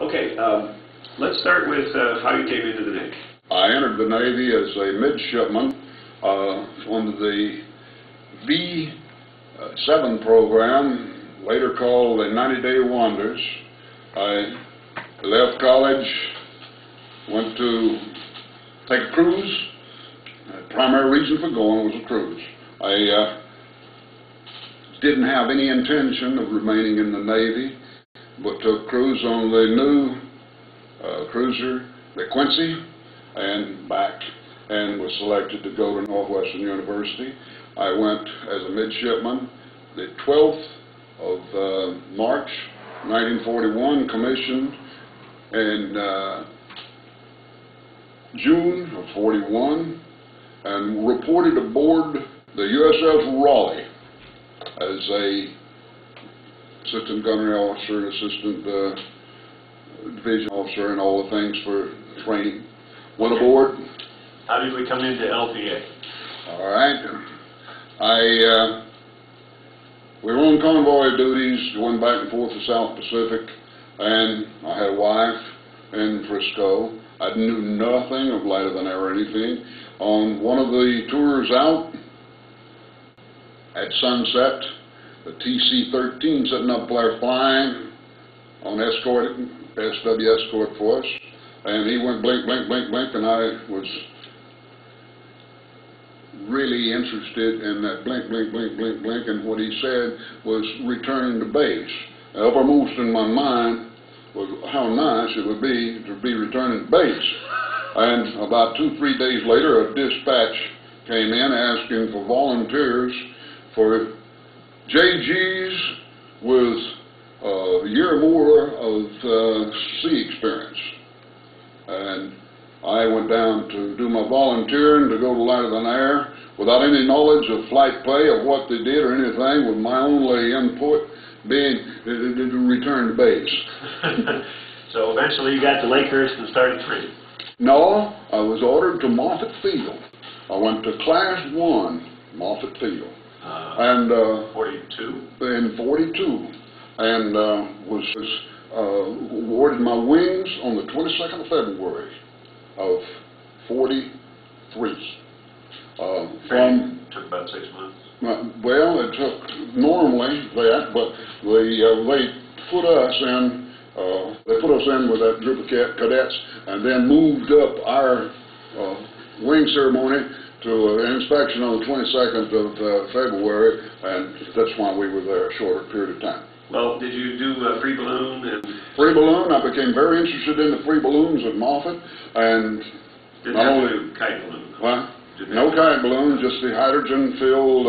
Okay, let's start with how you came into the Navy. I entered the Navy as a midshipman on the V-7 program, later called the 90 Day Wonders. I left college, went to take a cruise. The primary reason for going was a cruise. I didn't have any intention of remaining in the Navy, but took cruise on the new cruiser, the Quincy, and back, and was selected to go to Northwestern University. I went as a midshipman. The 12th of March, 1941, commissioned, and June of 41, and reported aboard the USS Raleigh as a assistant gunnery officer, assistant division officer, and all the things for training. Went aboard. How did we come into LPA? All right. We were on convoy duties, going back and forth to South Pacific, and I had a wife in Frisco. I knew nothing of lighter than air or anything. On one of the tours out at sunset, the TC-13 sitting up there flying on escort, SW escort for us, and he went blink, blink, blink, blink, and I was really interested in that blink, blink, blink, blink, blink, and what he said was returning to base. Now, uppermost in my mind was how nice it would be to be returning to base. And about two, 3 days later, a dispatch came in asking for volunteers for JGs with a year or more of sea experience. And I went down to do my volunteering to go to lighter than air without any knowledge of flight play, of what they did or anything, with my only input being to return to base. So eventually you got to Lakehurst and started training. No, I was ordered to Moffett Field. I went to Class 1 Moffett Field. And 42. In 42, and was awarded my wings on the 22nd of February of 43. From took about 6 months. Well, it took normally that, but they put us in. They put us in with that group of cadets, and then moved up our wing ceremony to an inspection on the 22nd of February, and that's why we were there a shorter period of time. Well, did you do free balloon? And free balloon. I became very interested in the free balloons at Moffett, and didn't have only kite balloon. What? No kite balloon, just the hydrogen-filled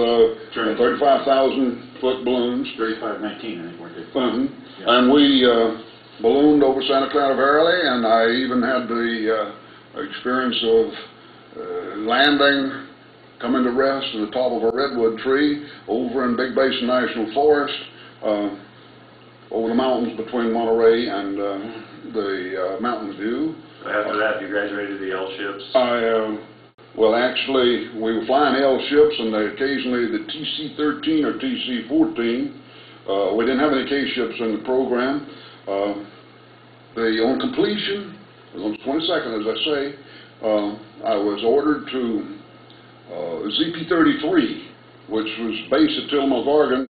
35,000-foot balloons. 3519, I think we're good. Mm-hmm. Yeah. And we ballooned over Santa Clara Valley, and I even had the experience of landing, coming to rest in the top of a redwood tree over in Big Basin National Forest, over the mountains between Monterey and the Mountain View. So after that, you graduated the L ships? Well, actually, we were flying L ships, and occasionally the TC 13 or TC 14. We didn't have any K ships in the program. On completion, on the 22nd, as I say, I was ordered to ZP-33, which was based at Tillamook, Oregon,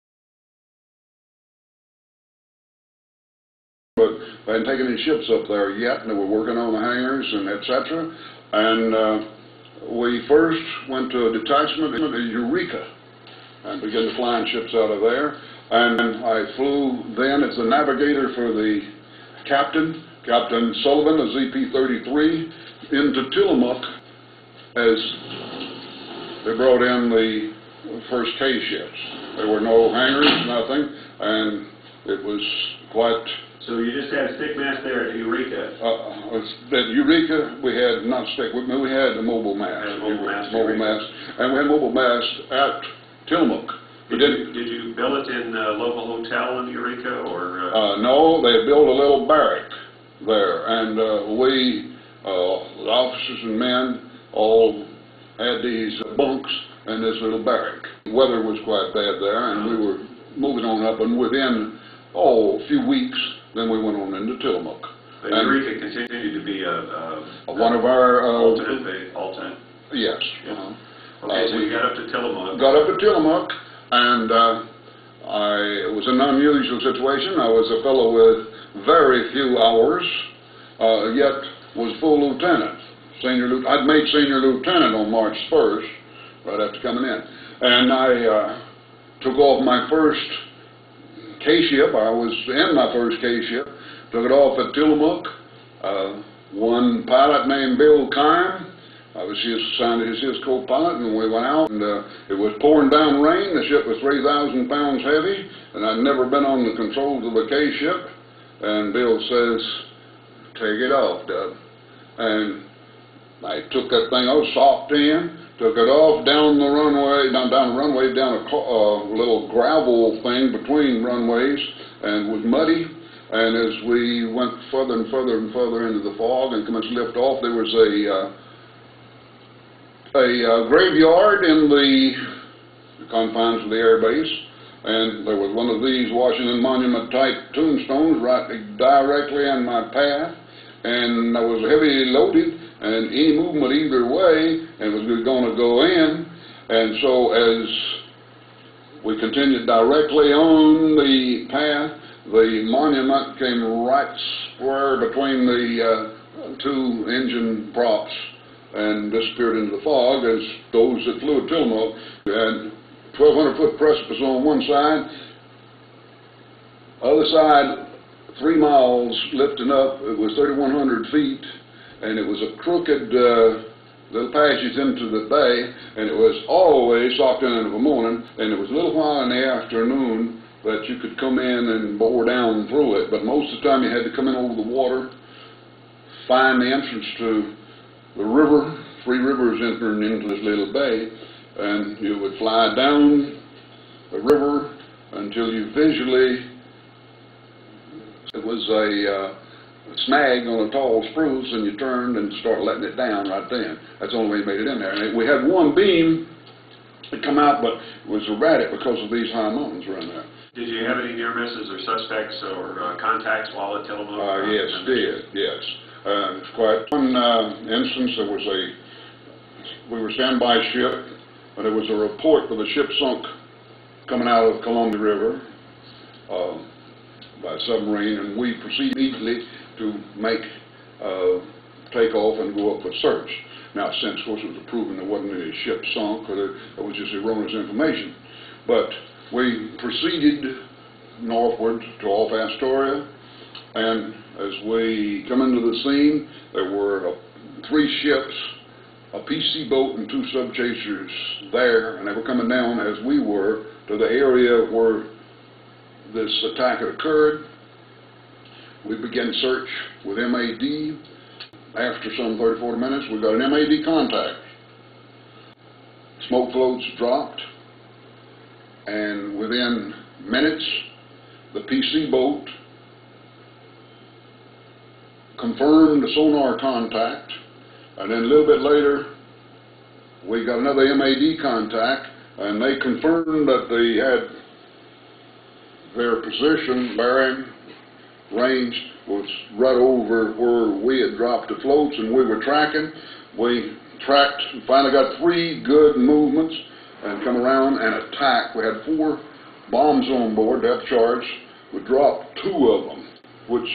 but they hadn't taken any ships up there yet, and they were working on the hangars and etc. And we first went to a detachment in Eureka and began to flying ships out of there. And I flew then as the navigator for the Captain Sullivan of ZP-33. Into Tillamook as they brought in the first K ships. There were no hangars, nothing, and it was quite... So you just had a stick mast there at Eureka? At Eureka, we had not stick, we had a mobile mast. And we had mobile mast at Tillamook. Did you build it in a local hotel in Eureka? Or? No, they built a little barrack there, and the officers and men all had these bunks in this little barrack. The weather was quite bad there, and we were moving on up, and within, a few weeks, then we went on into Tillamook. But Eureka continued to be a one of our alternate. Yes. Yeah. Okay, so we got up to Tillamook. Got up to Tillamook, and it was an unusual situation. I was a fellow with very few hours, yet was full lieutenant. I'd made senior lieutenant on March 1st, right after coming in, and I took off my first K ship. I was in my first K ship. Took it off at Tillamook. One pilot named Bill Kine, I was assigned as his co-pilot, and we went out, and it was pouring down rain. The ship was 3,000 pounds heavy, and I'd never been on the controls of a K ship. And Bill says, "Take it off, Dub." And I took that thing off, soft in, took it off down the runway, down a little gravel thing between runways, and it was muddy. And as we went further and further and further into the fog and commenced lift off, there was a graveyard in the confines of the air base, and there was one of these Washington Monument type tombstones right directly in my path, and I was heavily loaded, and any movement either way, and was going to go in. And so as we continued directly on the path, the monument came right square between the two engine props and disappeared into the fog as those that flew at Tillamook. And 1,200-foot precipice on one side, other side 3 miles lifting up. It was 3,100 feet, and it was a crooked little passage into the bay, and it was always socked in the morning, and it was a little while in the afternoon that you could come in and bore down through it, but most of the time you had to come in over the water, find the entrance to the river, three rivers entering into this little bay, and you would fly down the river until you visually, it was a snag on a tall spruce, and you turned and started letting it down right then. That's the only way you made it in there. And we had one beam that come out, but it was erratic because of these high mountains around there. Did you have any near misses or suspects or contacts while at Tillamook? Yes, yes. It's quite one instance. There was we were standby ship, and there was a report that the ship sunk coming out of Columbia River by submarine, and we proceeded immediately to make takeoff and go up for search. Now, since, of course, it was proven there wasn't any ship sunk, or there was just erroneous information, but we proceeded northward to off Astoria, and as we come into the scene, there were three ships, a PC boat and two sub-chasers there, and they were coming down, as we were, to the area where this attack had occurred. We began search with MAD. After some 30, 40 minutes, we got an MAD contact. Smoke floats dropped, and within minutes, the PC boat confirmed the sonar contact, and then a little bit later, we got another MAD contact, and they confirmed that they had their position, bearing, range was right over where we had dropped the floats, and we were tracking. We tracked and finally got three good movements and come around and attack. We had four bombs on board, depth charge. We dropped two of them, which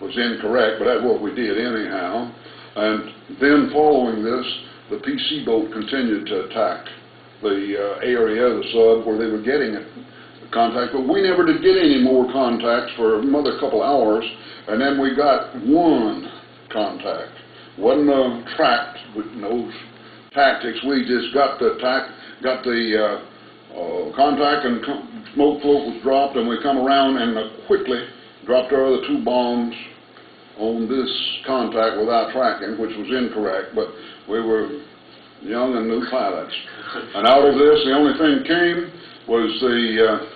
was incorrect, but that's what we did anyhow. And then following this, the PC boat continued to attack the area of the sub where they were getting it. Contact, but we never did get any more contacts for another couple hours, and then we got one contact. Wasn't tracked with no tactics. We just got the attack, got the contact, and smoke float was dropped, and we come around and quickly dropped our other two bombs on this contact without tracking, which was incorrect. But we were young and new pilots, and out of this, the only thing came was the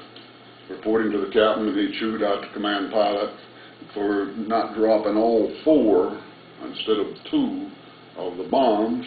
reporting to the captain, and he chewed out the command pilot for not dropping all four instead of two of the bombs.